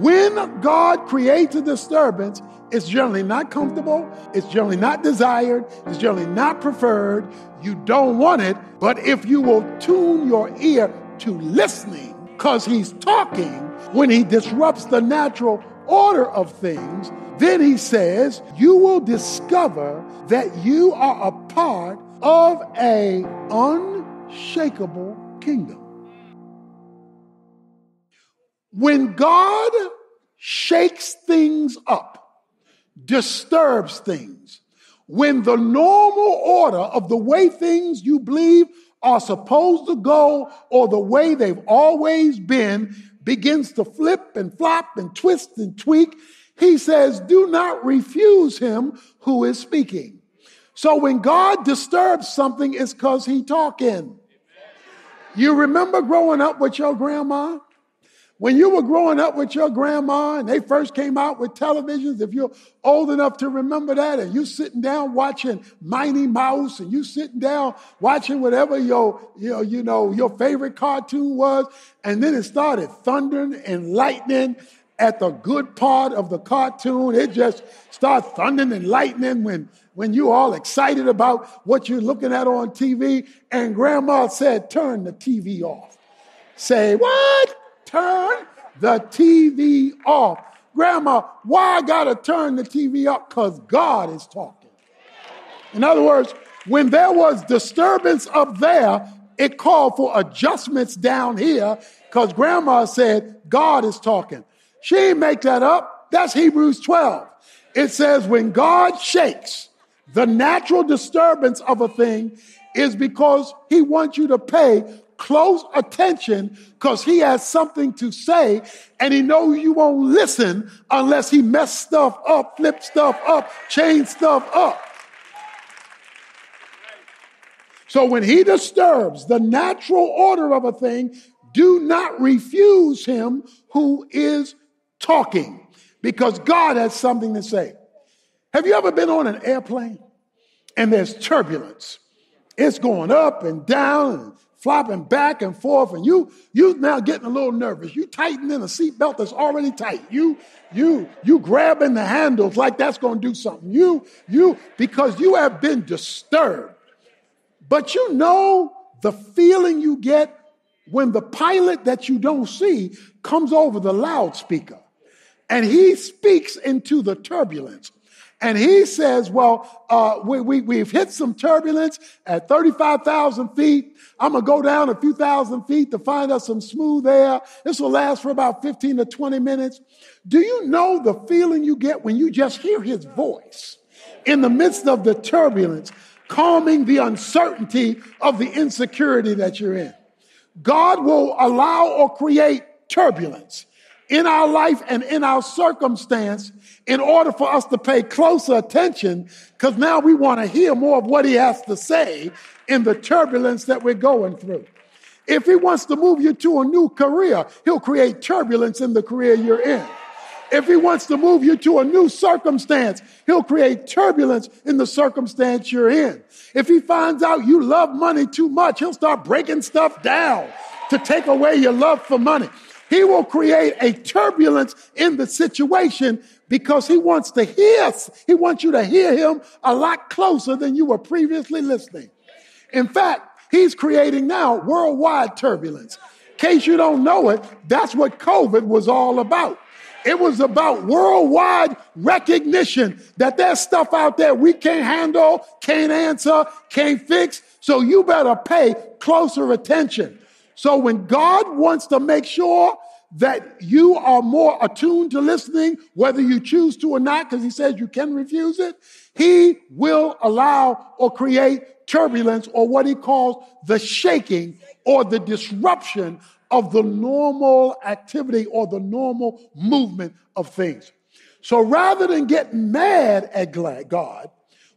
When God creates a disturbance, it's generally not comfortable, it's generally not desired, it's generally not preferred. You don't want it, but if you will tune your ear to listening, because he's talking, when he disrupts the natural order of things, then he says, you will discover that you are a part of an unshakable kingdom. When God shakes things up, disturbs things, when the normal order of the way things you believe are supposed to go or the way they've always been begins to flip and flop and twist and tweak, he says, do not refuse him who is speaking. So when God disturbs something, it's because he's talking. You remember growing up with your grandma? When you were growing up with your grandma and they first came out with televisions, if you're old enough to remember that, and you sitting down watching Mighty Mouse and you sitting down watching whatever your favorite cartoon was, and then it started thundering and lightning at the good part of the cartoon. It just starts thundering and lightning when you're all excited about what you're looking at on TV, and grandma said, turn the TV off. Say, what? Turn the TV off. Grandma, why I gotta turn the TV up? Because God is talking. In other words, when there was disturbance up there, it called for adjustments down here because grandma said, God is talking. She didn't make that up. That's Hebrews 12. It says when God shakes, the natural disturbance of a thing is because he wants you to pay close attention because he has something to say, and he knows you won't listen unless he messed stuff up, flipped stuff up, changed stuff up. So when he disturbs the natural order of a thing, do not refuse him who is talking, because God has something to say. Have you ever been on an airplane and there's turbulence? It's going up and down and flopping back and forth, and you now getting a little nervous. You tightening a seatbelt that's already tight. You grabbing the handles like that's going to do something. You because you have been disturbed. But you know the feeling you get when the pilot that you don't see comes over the loudspeaker, and he speaks into the turbulence. And he says, well, we've hit some turbulence at 35,000 feet. I'm going to go down a few thousand feet to find us some smooth air. This will last for about 15 to 20 minutes. Do you know the feeling you get when you just hear his voice in the midst of the turbulence, calming the uncertainty of the insecurity that you're in? God will allow or create turbulence in our life and in our circumstance in order for us to pay closer attention, because now we want to hear more of what he has to say in the turbulence that we're going through. If he wants to move you to a new career, he'll create turbulence in the career you're in. If he wants to move you to a new circumstance, he'll create turbulence in the circumstance you're in. If he finds out you love money too much, he'll start breaking stuff down to take away your love for money. He will create a turbulence in the situation because he wants to hear us. He wants you to hear him a lot closer than you were previously listening. In fact, he's creating now worldwide turbulence. In case you don't know it, that's what COVID was all about. It was about worldwide recognition that there's stuff out there we can't handle, can't answer, can't fix. So you better pay closer attention. So when God wants to make sure that you are more attuned to listening, whether you choose to or not, because he says you can refuse it, he will allow or create turbulence, or what he calls the shaking or the disruption of the normal activity or the normal movement of things. So rather than getting mad at God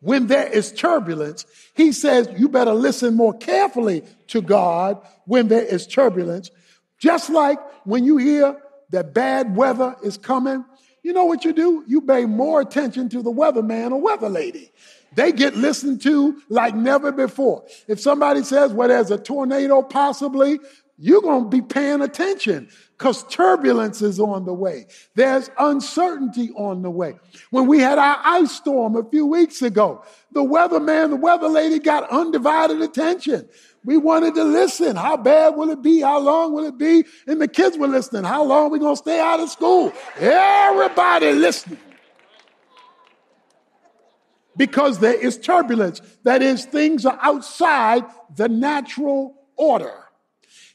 when there is turbulence, he says you better listen more carefully to God when there is turbulence. Just like when you hear that bad weather is coming, you know what you do? You pay more attention to the weatherman or weather lady. They get listened to like never before. If somebody says, well, there's a tornado possibly, you're going to be paying attention because turbulence is on the way. There's uncertainty on the way. When we had our ice storm a few weeks ago, the weatherman, the weather lady got undivided attention. We wanted to listen. How bad will it be? How long will it be? And the kids were listening. How long are we going to stay out of school? Everybody listening. Because there is turbulence. That is, things are outside the natural order.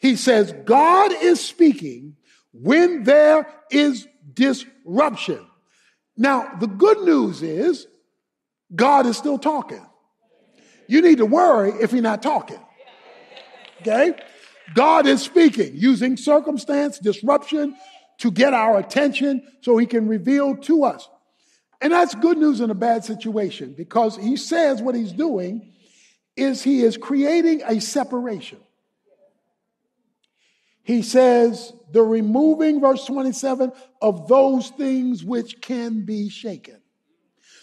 He says, God is speaking when there is disruption. Now, the good news is God is still talking. You need to worry if he's not talking. Okay? God is speaking, using circumstance, disruption to get our attention so he can reveal to us. And that's good news in a bad situation, because he says what he's doing is he is creating a separation. He says, the removing, verse 27, of those things which can be shaken.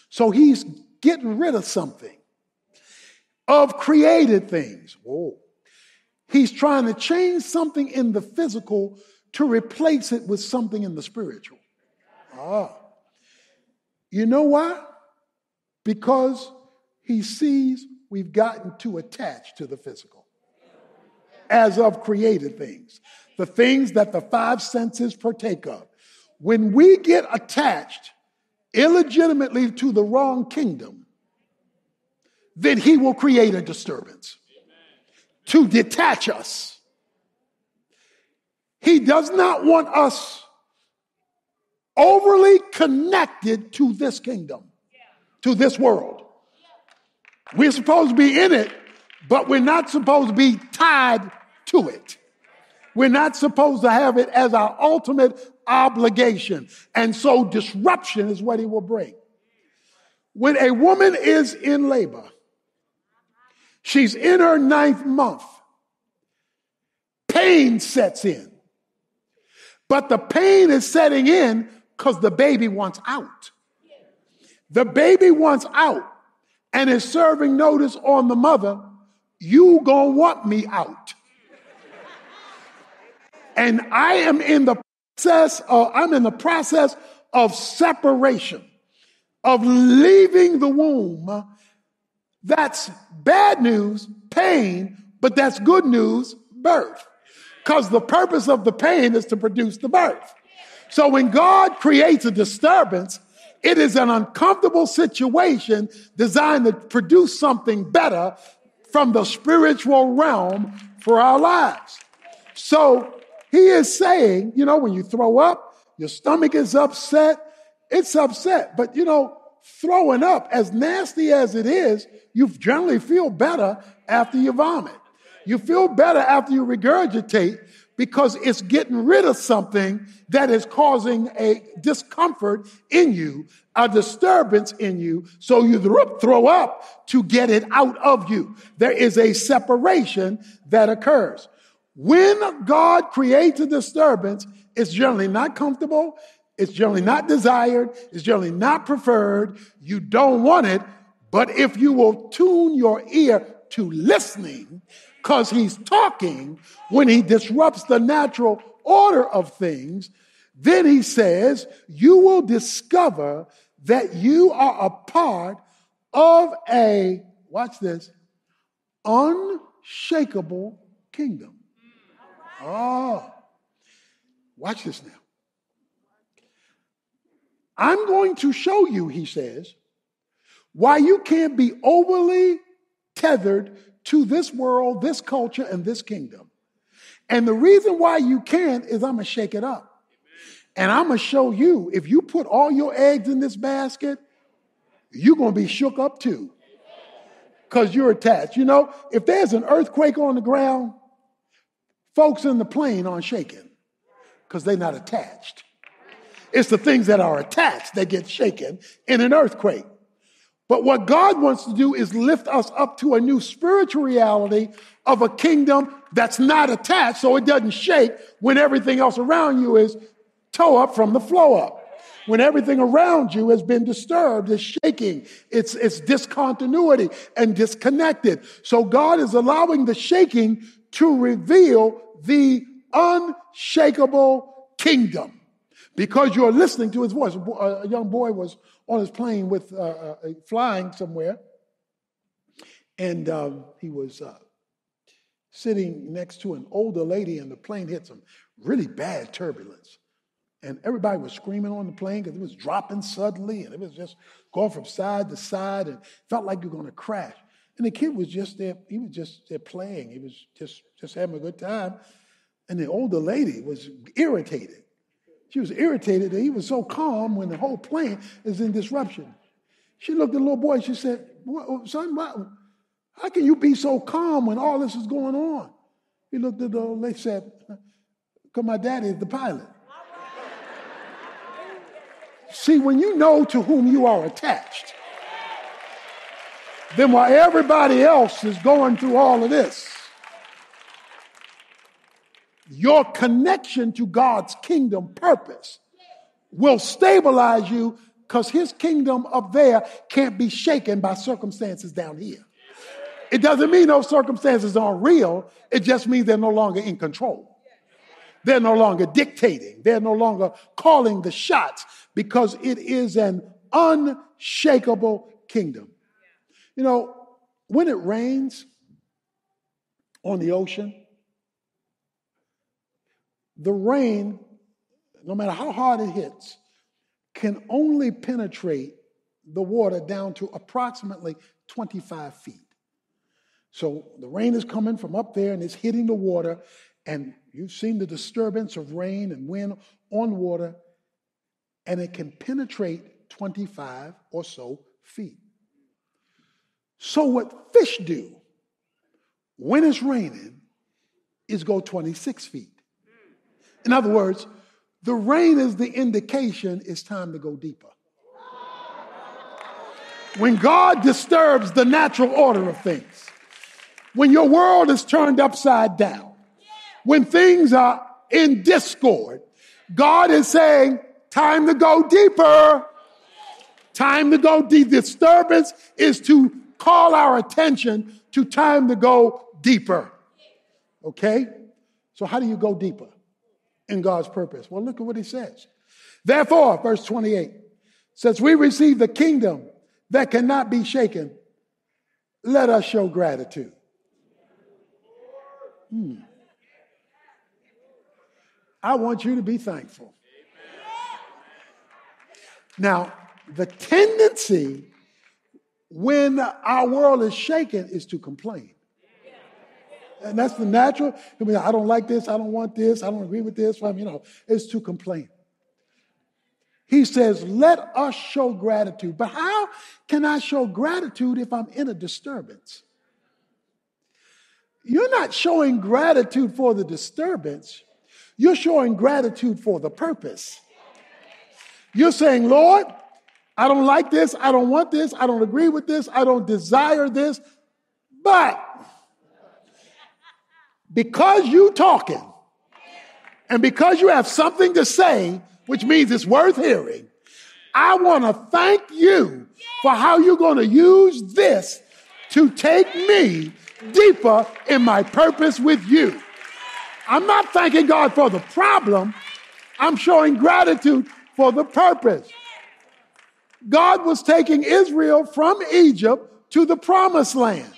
So he's getting rid of something, of created things. Whoa. He's trying to change something in the physical to replace it with something in the spiritual. Ah. You know why? Because he sees we've gotten too attached to the physical. As of created things, the things that the five senses partake of. When we get attached illegitimately to the wrong kingdom, then he will create a disturbance to detach us. He does not want us overly connected to this kingdom, to this world. We're supposed to be in it, but we're not supposed to be tied to it. We're not supposed to have it as our ultimate obligation. And so disruption is what he will bring. When a woman is in labor, she's in her 9th month. Pain sets in. But the pain is setting in because the baby wants out. The baby wants out and is serving notice on the mother. You gonna want me out. And I'm in the process of separation, of leaving the womb. That's bad news, pain, but that's good news, birth. Because the purpose of the pain is to produce the birth. So when God creates a disturbance, it is an uncomfortable situation designed to produce something better from the spiritual realm for our lives. So he is saying, you know, when you throw up, your stomach is upset. It's upset. But, you know, throwing up, as nasty as it is, you generally feel better after you vomit. You feel better after you regurgitate because it's getting rid of something that is causing a discomfort in you, a disturbance in you, so you throw up to get it out of you. There is a separation that occurs. When God creates a disturbance, it's generally not comfortable, it's generally not desired, it's generally not preferred, you don't want it, but if you will tune your ear to listening, because he's talking, when he disrupts the natural order of things, then he says, you will discover that you are a part of a, watch this, unshakable kingdom. Oh, watch this now. I'm going to show you, he says, why you can't be overly tethered to this world, this culture, and this kingdom. And the reason why you can't is I'm going to shake it up. And I'm going to show you, if you put all your eggs in this basket, you're going to be shook up too. Because you're attached. You know, if there's an earthquake on the ground, folks in the plane aren't shaken because they're not attached. It's the things that are attached that get shaken in an earthquake. But what God wants to do is lift us up to a new spiritual reality of a kingdom that's not attached, so it doesn't shake when everything else around you is toe up from the flow up. When everything around you has been disturbed, it's shaking, it's discontinuity and disconnected. So God is allowing the shaking to reveal the unshakable kingdom. Because you're listening to his voice. A young boy was on his plane with flying somewhere. And he was sitting next to an older lady, and the plane hit some really bad turbulence. And everybody was screaming on the plane because it was dropping suddenly, and it was just going from side to side, and felt like you were going to crash. And the kid was just there. He was just there playing. He was just having a good time. And the older lady was irritated. She was irritated that he was so calm when the whole plane is in disruption. She looked at the little boy. She said, "Son, how can you be so calm when all this is going on?" He looked at the old lady and said, "Because my daddy is the pilot." See, when you know to whom you are attached, then while everybody else is going through all of this, your connection to God's kingdom purpose will stabilize you, because his kingdom up there can't be shaken by circumstances down here. It doesn't mean those circumstances aren't real. It just means they're no longer in control. They're no longer dictating. They're no longer calling the shots, because it is an unshakable kingdom. You know, when it rains on the ocean, the rain, no matter how hard it hits, can only penetrate the water down to approximately 25 feet. So the rain is coming from up there and it's hitting the water, and you've seen the disturbance of rain and wind on water, and it can penetrate 25 or so feet. So what fish do when it's raining is go 26 feet. In other words, the rain is the indication it's time to go deeper. When God disturbs the natural order of things, when your world is turned upside down, when things are in discord, God is saying, time to go deeper. Time to go deep. Disturbance is to call our attention to time to go deeper. Okay? So how do you go deeper in God's purpose? Well, look at what he says. Therefore, verse 28, since we receive the kingdom that cannot be shaken, let us show gratitude. I want you to be thankful. Now, the tendency when our world is shaken is to complain. And that's the natural. I mean, I don't like this. I don't want this. I don't agree with this. It's to complain. He says, let us show gratitude. But how can I show gratitude if I'm in a disturbance? You're not showing gratitude for the disturbance. You're showing gratitude for the purpose. You're saying, Lord, I don't like this. I don't want this. I don't agree with this. I don't desire this. But because you're talking and because you have something to say, which means it's worth hearing, I want to thank you for how you're going to use this to take me deeper in my purpose with you. I'm not thanking God for the problem. I'm showing gratitude for the purpose. God was taking Israel from Egypt to the promised land.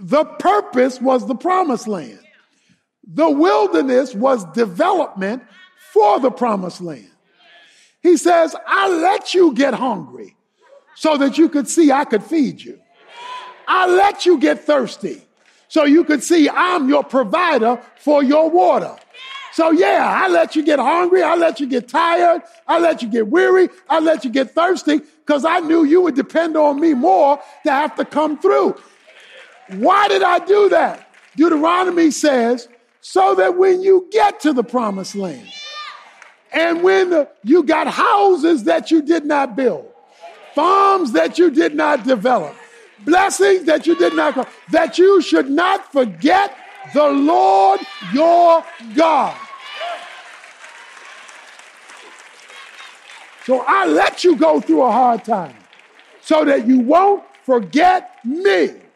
The purpose was the promised land. The wilderness was development for the promised land. He says, I let you get hungry so that you could see I could feed you. I let you get thirsty so you could see I'm your provider for your water. So I let you get hungry. I let you get tired. I let you get weary. I let you get thirsty, because I knew you would depend on me more to have to come through. Why did I do that? Deuteronomy says, so that when you get to the promised land, and when you got houses that you did not build, farms that you did not develop, blessings that you did not come, that you should not forget the Lord your God. So I let you go through a hard time so that you won't forget me.